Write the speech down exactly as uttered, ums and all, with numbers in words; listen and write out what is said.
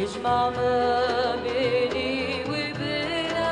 Ijmam beli wibla.